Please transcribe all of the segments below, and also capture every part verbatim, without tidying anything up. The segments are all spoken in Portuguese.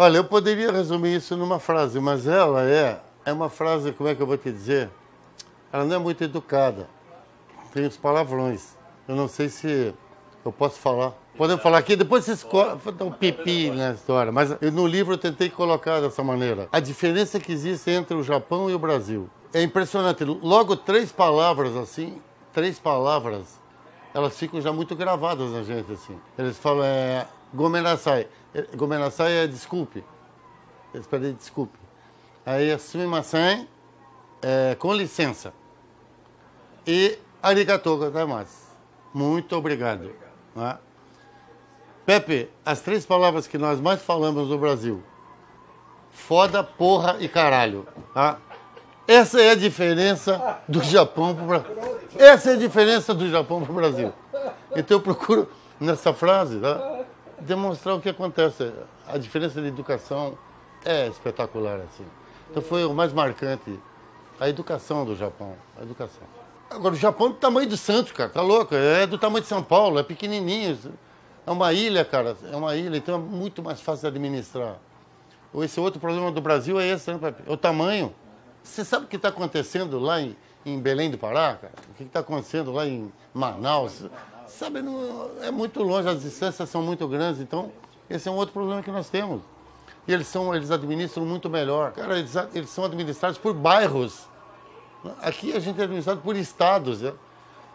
Olha, eu poderia resumir isso numa frase, mas ela é, é uma frase, como é que eu vou te dizer? Ela não é muito educada. Tem uns palavrões. Eu não sei se eu posso falar. Podemos falar aqui, depois vocês dão um pipi na história. Mas eu, no livro eu tentei colocar dessa maneira. A diferença que existe entre o Japão e o Brasil. É impressionante. Logo, três palavras assim, três palavras, elas ficam já muito gravadas na gente, assim. Eles falam, é, Gomenasai. Gomenasai é desculpe. Eles pedem desculpe. Aí é sumimasen, é, com licença. E arigatou gozaimasu. Muito obrigado. Obrigado. Né? Pepe, as três palavras que nós mais falamos no Brasil. Foda, porra e caralho. Tá? Essa é a diferença do Japão para o Brasil. Essa é a diferença do Japão para o Brasil. Então eu procuro, nessa frase, tá, demonstrar o que acontece. A diferença de educação é espetacular, assim. Então foi o mais marcante, a educação do Japão. A educação. Agora, o Japão é do tamanho do Santos, cara, tá louco? É do tamanho de São Paulo, é pequenininho. É uma ilha, cara, é uma ilha, então é muito mais fácil de administrar. Esse outro problema do Brasil é esse, né, Pepe? É o tamanho. Você sabe o que está acontecendo lá em, em Belém do Pará, cara? O que está acontecendo lá em Manaus? Sabe, não, é muito longe, as distâncias são muito grandes, então esse é um outro problema que nós temos. E eles, são, eles administram muito melhor. Cara, eles, eles são administrados por bairros. Aqui a gente é administrado por estados. Né?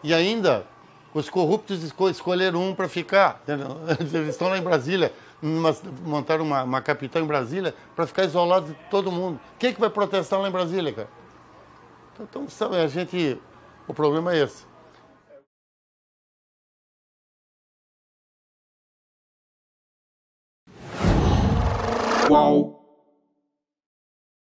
E ainda, os corruptos escol escolheram um para ficar. Eles estão lá em Brasília. Uma, montaram uma, uma capital em Brasília para ficar isolado de todo mundo. Quem é que vai protestar lá em Brasília, cara? Então, sabe, a gente... O problema é esse. Uau!